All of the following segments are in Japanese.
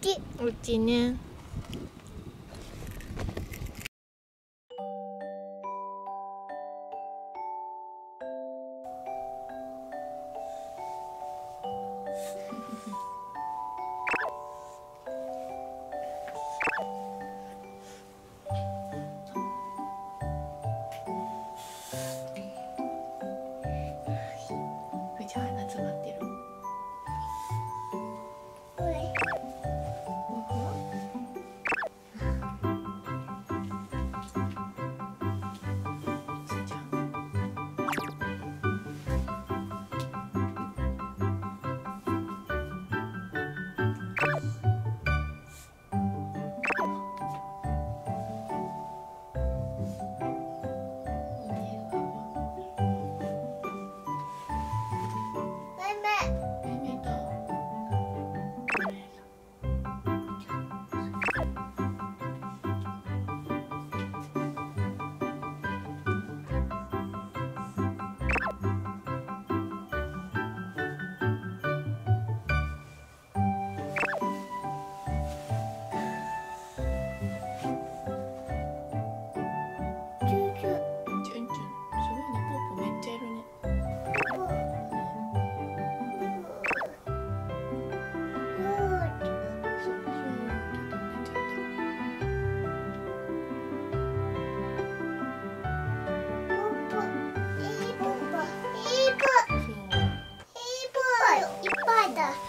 ち。うちね。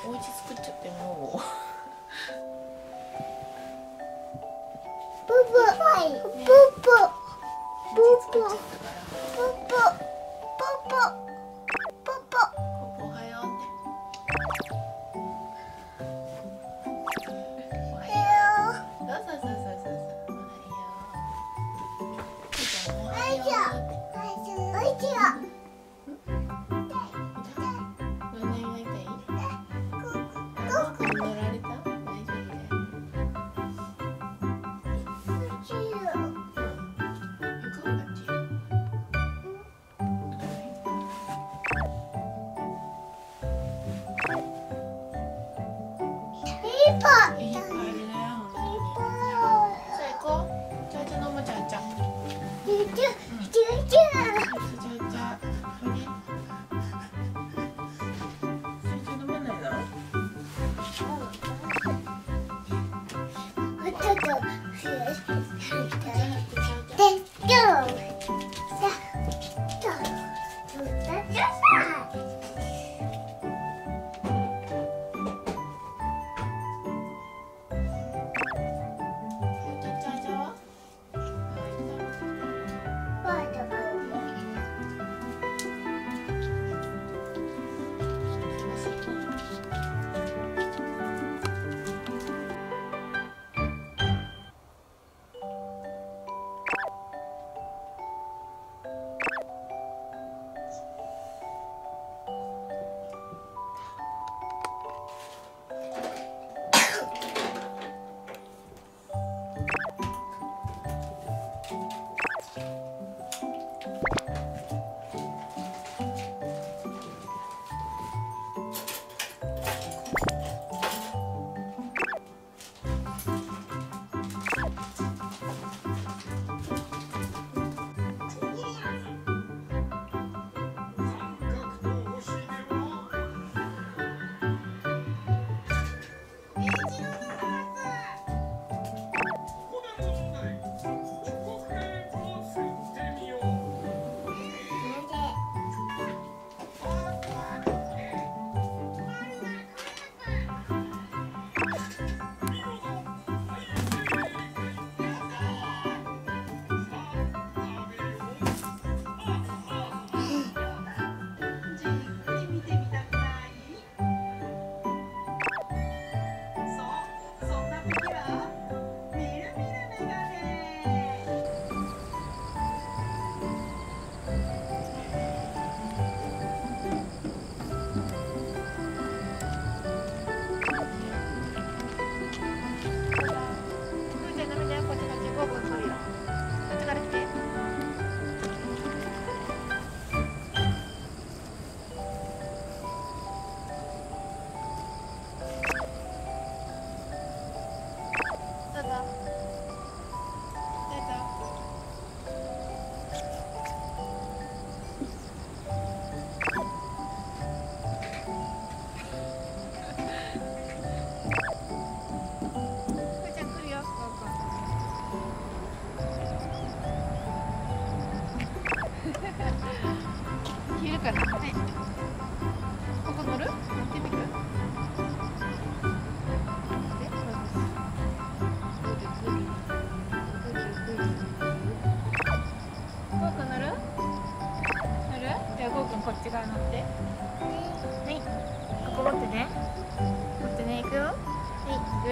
お家作っちゃってもうブブブブブブブブブブブ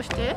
っち。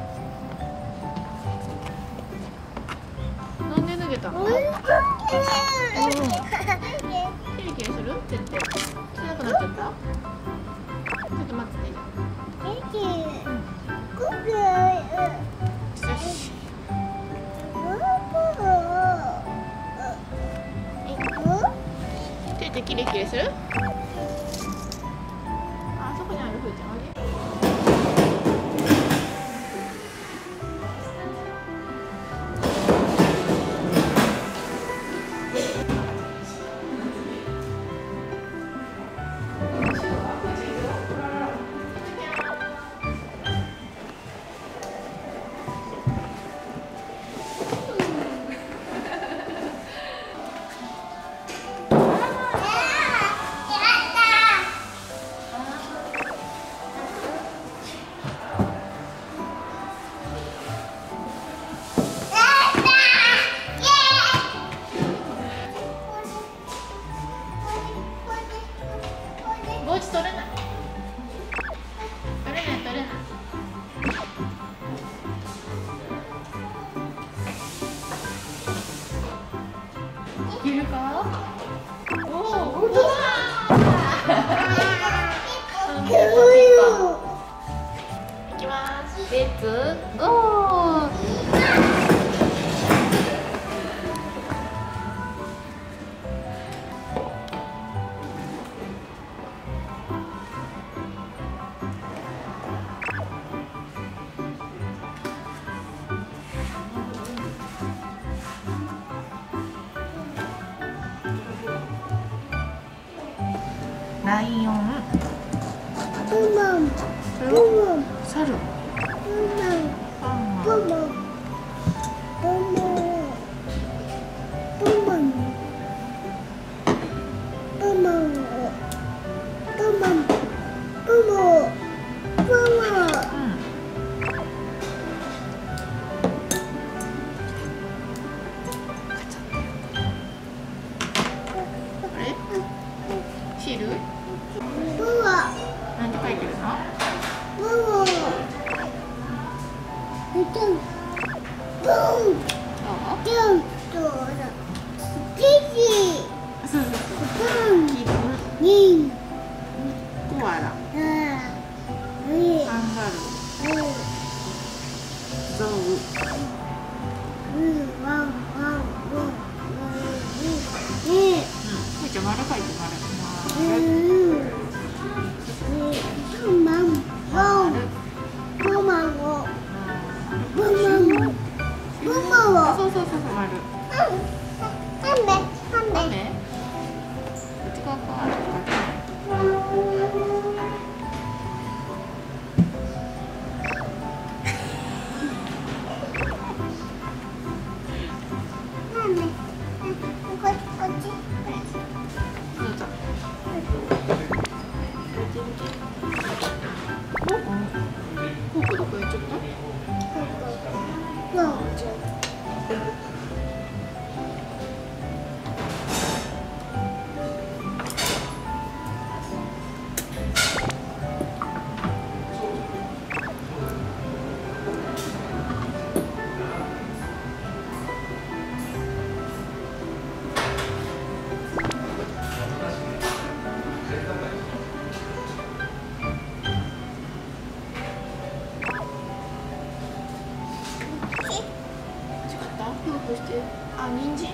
あ、人参。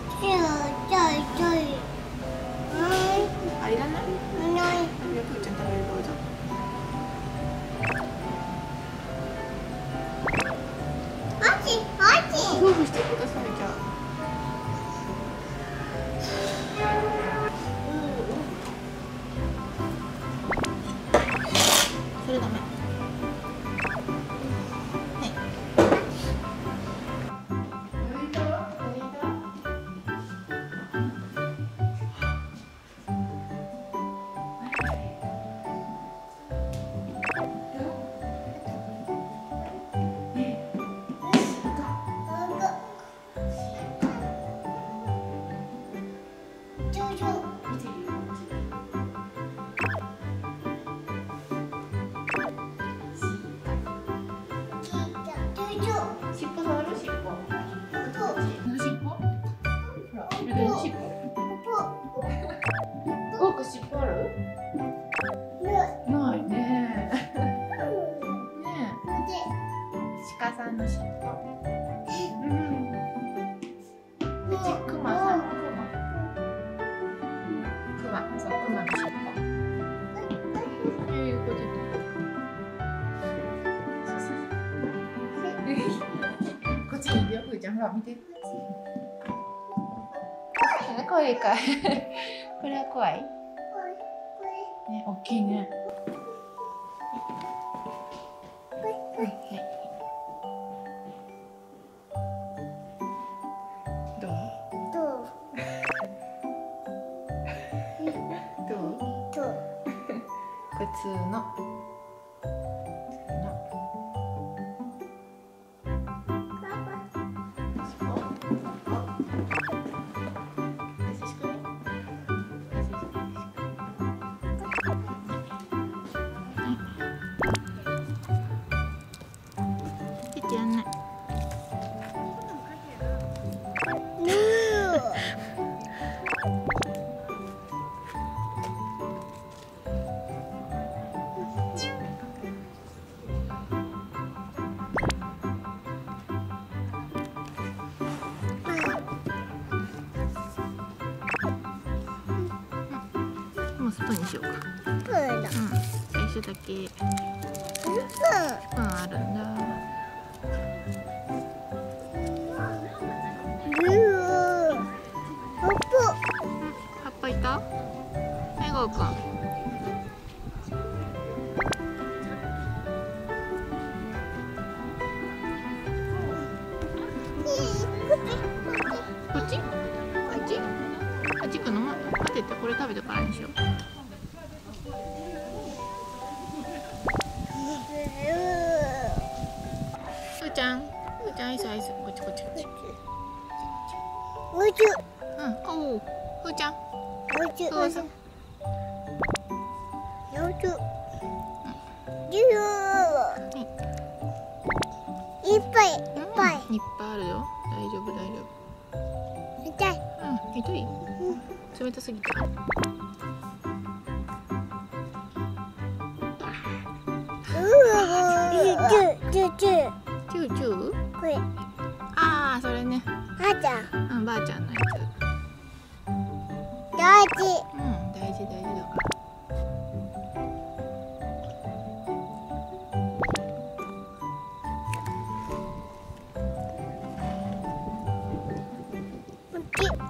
ちょい。あ、いらない？いらない。じゃあ、くーちゃん食べるどうぞ。おち。夫婦してくださいじゃあ。 ほら見て。怖いかい。これは怖い。ね、大きいね。どう？普通の。 これ食べてからにしよう。 アイスこっちふーちゃんいっぱいあるよ。大丈夫痛い。痛い。冷たすぎた。 これ。ああ、それね。ばあちゃんのやつ。大事。大事だから。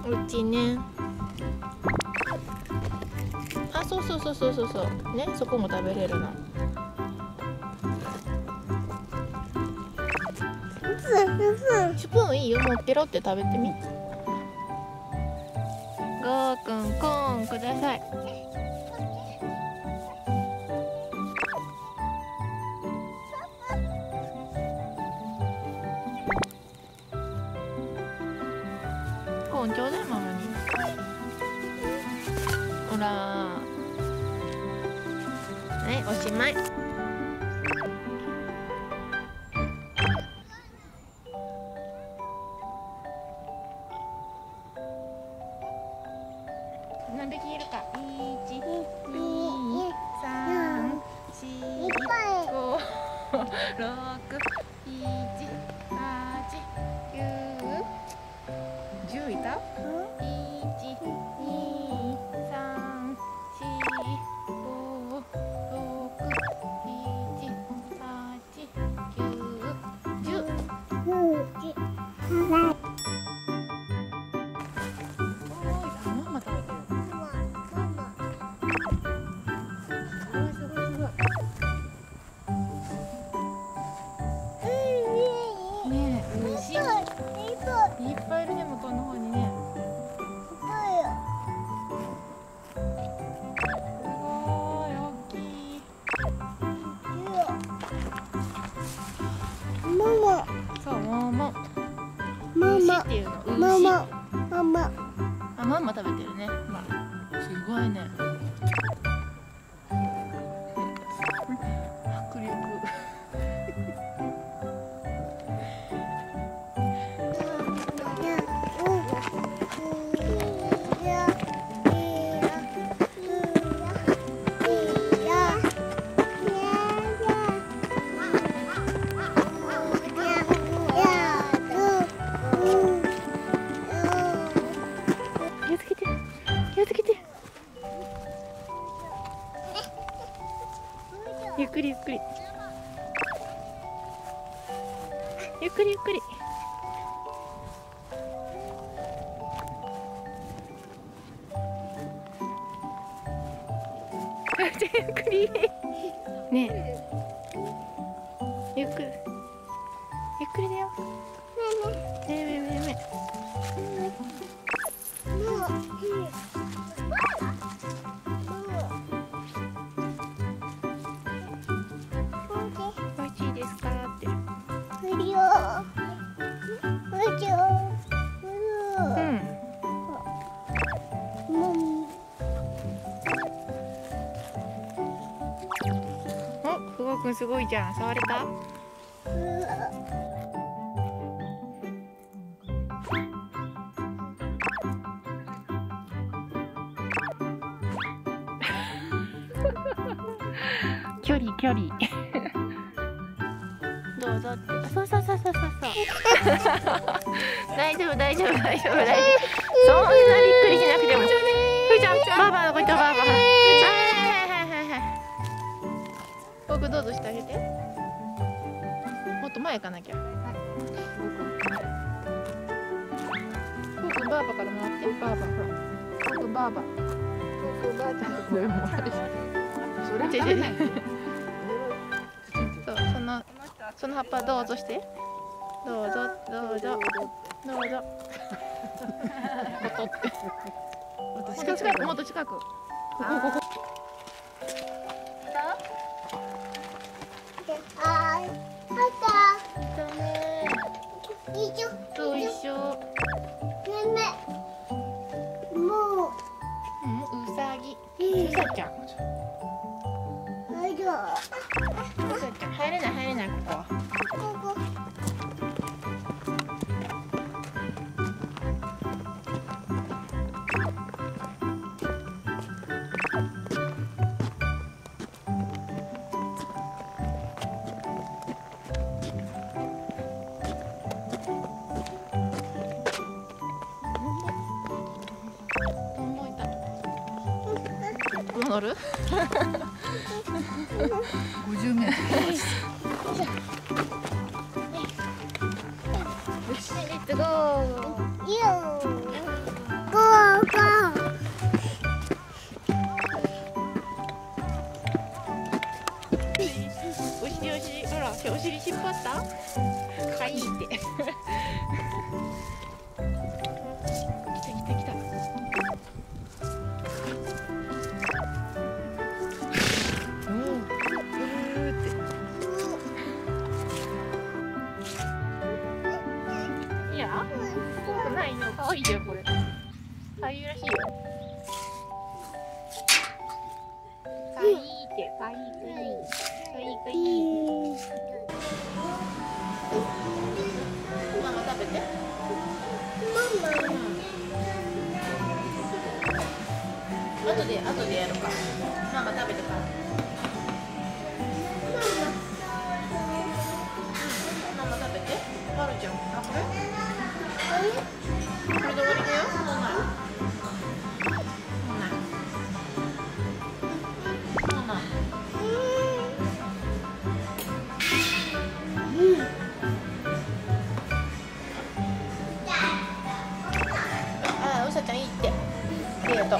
うちね。あ、そうね、そこも食べれるの。 スプーンいいよ、もうペロって食べてみ。ごーくんコーンください。ちょうだいママに。ほらはいおしまい。なんで消えるか。1、2、3、4、5、6、7、8、9、10いた？ママ食べてるね。すごいね。迫力。ゆっくりゆっくりゆっくりゆっくり。ゆっくりねえゆっくりゆっくりだよ。めめめめめすごいじゃん。触れた？距離距離。どうぞって。そうそうそうそうそう。大丈夫大丈夫大丈夫大丈夫。そんなびっくりしなくても。ふーちゃん、ばあばのことばあば。僕どうぞしてあげて。もっと前行かなきゃ。僕バーバからもらって。バーバほら。僕バーバ。僕バーちゃんとこれもらって。それじゃじゃ。そうその葉っぱどうぞして。どうぞどうぞどうぞ。もっと近く。ここここ。入れない入れないここは。ここ乗る？50m。レッツゴー。イエーイ。お尻ほらお尻引っ張った？かいって。いいよこれ。かゆいらしいよ。かいいってかいいかいいかいい。後でやるか。ママ食べてから。ママ食べて。まるちゃん。あ、これ？これで終わりだよ。もうない。もうない。もうない。あ、うさちゃんいいって。ありがとう。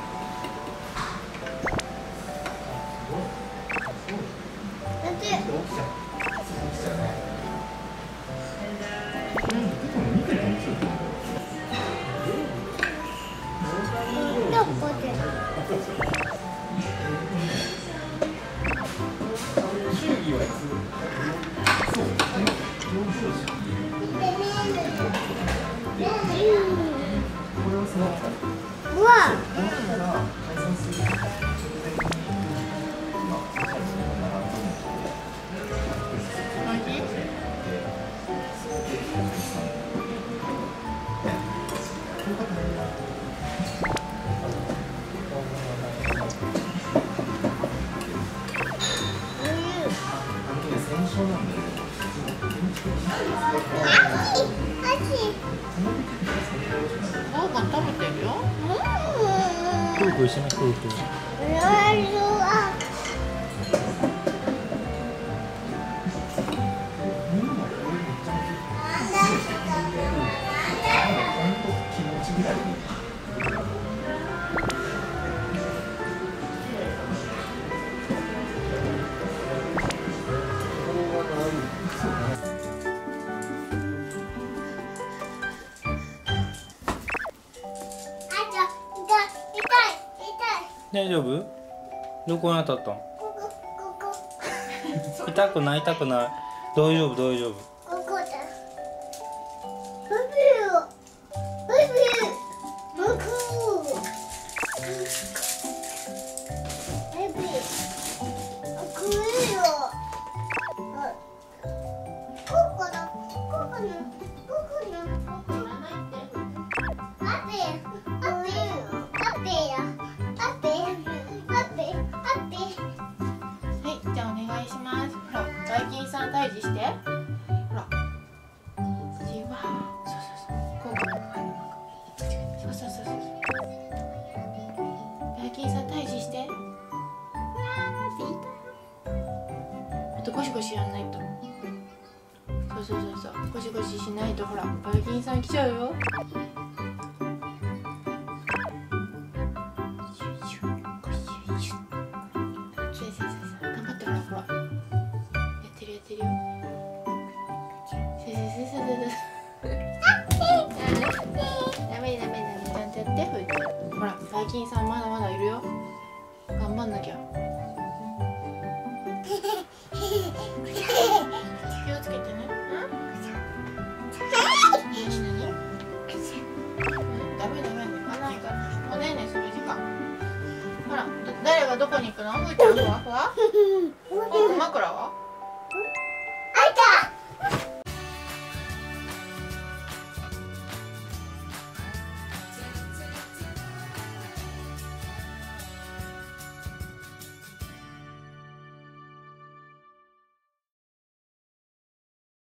大丈夫？どこに当たったの？痛くない痛くない。大丈夫大丈夫。退治して。ほら。次は。そうそうそう。こうこう。そうそうそうそう。ダイキンさん退治して。あとゴシゴシやんないと。そうそうそうそう。ゴシゴシしないとほらダイキンさん来ちゃうよ。ほら、ダイキンさんまだまだいるよ。頑張んなきゃ。気をつけてね。ダメダメ、行かないから。おねんねする時間。ほら、誰がどこに行くの？ふーちゃん、ふわふわ。枕は？